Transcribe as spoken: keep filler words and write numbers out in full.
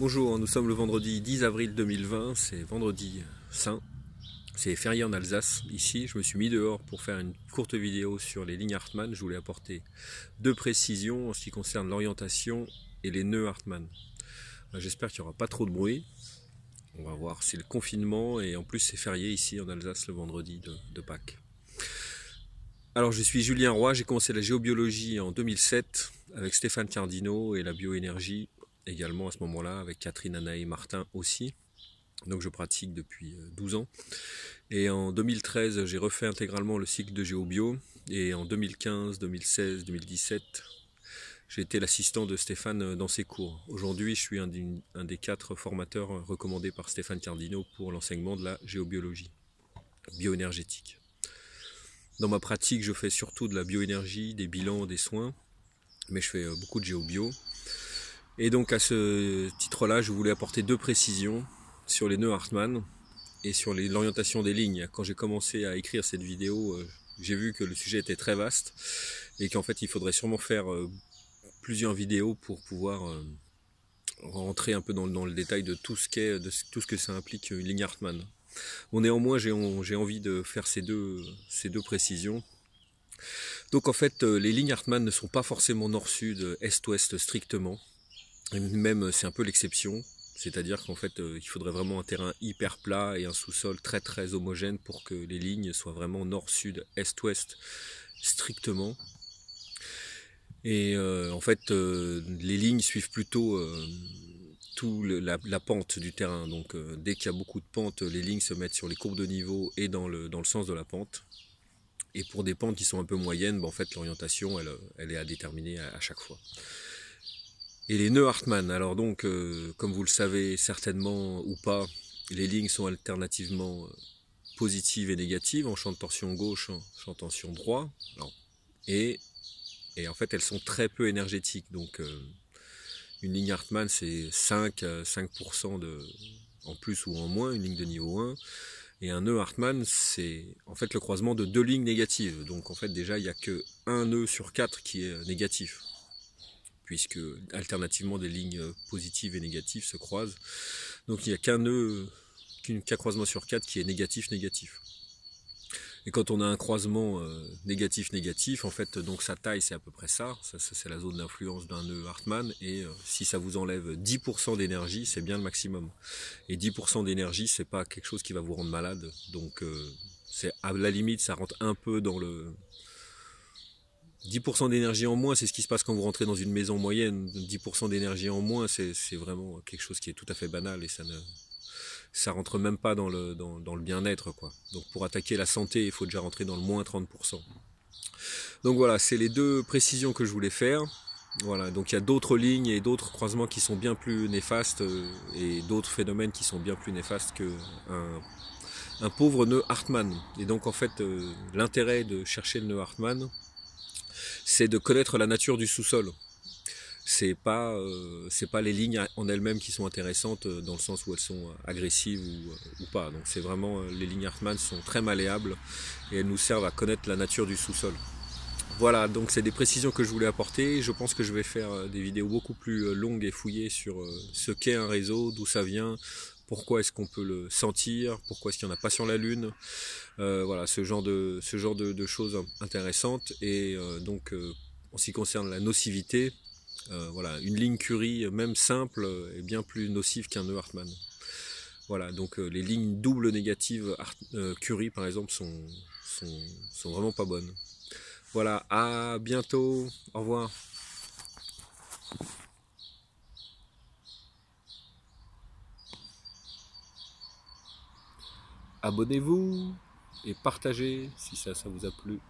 Bonjour, nous sommes le vendredi dix avril deux mille vingt, c'est vendredi saint, c'est férié en Alsace. Ici, je me suis mis dehors pour faire une courte vidéo sur les lignes Hartmann. Je voulais apporter deux précisions en ce qui concerne l'orientation et les nœuds Hartmann. J'espère qu'il n'y aura pas trop de bruit, on va voir, c'est le confinement et en plus c'est férié ici en Alsace le vendredi de, de Pâques. Alors je suis Julien Roy, j'ai commencé la géobiologie en deux mille sept avec Stéphane Cardinaux et la bioénergie également à ce moment-là, avec Catherine, Anaï et Martin aussi. Donc je pratique depuis douze ans. Et en deux mille treize, j'ai refait intégralement le cycle de géobio. Et en deux mille quinze, deux mille seize, deux mille dix-sept, j'ai été l'assistant de Stéphane dans ses cours. Aujourd'hui, je suis un, un des quatre formateurs recommandés par Stéphane Cardinaux pour l'enseignement de la géobiologie bioénergétique. Dans ma pratique, je fais surtout de la bioénergie, des bilans, des soins, mais je fais beaucoup de géobio. Et donc à ce titre-là, je voulais apporter deux précisions sur les nœuds Hartmann et sur l'orientation des lignes. Quand j'ai commencé à écrire cette vidéo, j'ai vu que le sujet était très vaste et qu'en fait, il faudrait sûrement faire plusieurs vidéos pour pouvoir rentrer un peu dans le, dans le détail de tout ce qu'est, de tout ce que ça implique une ligne Hartmann. Bon, néanmoins, j'ai envie de faire ces deux, ces deux précisions. Donc en fait, les lignes Hartmann ne sont pas forcément nord-sud, est-ouest strictement. Même c'est un peu l'exception, c'est-à-dire qu'en fait il faudrait vraiment un terrain hyper plat et un sous-sol très très homogène pour que les lignes soient vraiment nord-sud, est-ouest strictement. Et euh, en fait euh, les lignes suivent plutôt euh, tout le, la, la pente du terrain, donc euh, dès qu'il y a beaucoup de pente, les lignes se mettent sur les courbes de niveau et dans le, dans le sens de la pente. Et pour des pentes qui sont un peu moyennes, ben, en fait l'orientation elle, elle est à déterminer à, à chaque fois. Et les nœuds Hartmann, alors donc, euh, comme vous le savez certainement ou pas, les lignes sont alternativement positives et négatives, en champ de torsion gauche, en champ de torsion droit, non. Et, et en fait elles sont très peu énergétiques, donc euh, une ligne Hartmann c'est cinq pour cent de, en plus ou en moins, une ligne de niveau un, et un nœud Hartmann c'est en fait le croisement de deux lignes négatives, donc en fait déjà il n'y a que un nœud sur quatre qui est négatif, puisque alternativement des lignes positives et négatives se croisent. Donc il n'y a qu'un nœud, qu'un croisement sur quatre qui est négatif-négatif. Et quand on a un croisement négatif-négatif, en fait, donc sa taille c'est à peu près ça, ça, ça c'est la zone d'influence d'un nœud Hartmann, et euh, si ça vous enlève dix pour cent d'énergie, c'est bien le maximum. Et dix pour cent d'énergie, c'est pas quelque chose qui va vous rendre malade, donc euh, c'est à la limite, ça rentre un peu dans le... dix pour cent d'énergie en moins, c'est ce qui se passe quand vous rentrez dans une maison moyenne. dix pour cent d'énergie en moins, c'est vraiment quelque chose qui est tout à fait banal et ça ne ça rentre même pas dans le, dans, dans le bien-être, quoi. Donc pour attaquer la santé, il faut déjà rentrer dans le moins trente pour cent. Donc voilà, c'est les deux précisions que je voulais faire. Voilà, donc il y a d'autres lignes et d'autres croisements qui sont bien plus néfastes et d'autres phénomènes qui sont bien plus néfastes qu'un un pauvre nœud Hartmann. Et donc en fait, l'intérêt de chercher le nœud Hartmann, c'est de connaître la nature du sous-sol. C'est pas, euh, c'est pas les lignes en elles-mêmes qui sont intéressantes dans le sens où elles sont agressives ou, ou pas. Donc c'est vraiment, les lignes Hartmann sont très malléables et elles nous servent à connaître la nature du sous-sol. Voilà, donc c'est des précisions que je voulais apporter. Je pense que je vais faire des vidéos beaucoup plus longues et fouillées sur ce qu'est un réseau, d'où ça vient, pourquoi est-ce qu'on peut le sentir, pourquoi est-ce qu'il n'y en a pas sur la Lune, euh, voilà, ce genre de, ce genre de, de choses intéressantes. Et euh, donc, euh, en ce qui concerne la nocivité, euh, voilà, une ligne Curie, même simple, est bien plus nocive qu'un nœud Hartmann. Voilà, donc euh, les lignes doubles négatives Hart, euh, Curie, par exemple, sont, sont, sont vraiment pas bonnes. Voilà, à bientôt, au revoir. Abonnez-vous et partagez si ça, ça vous a plu.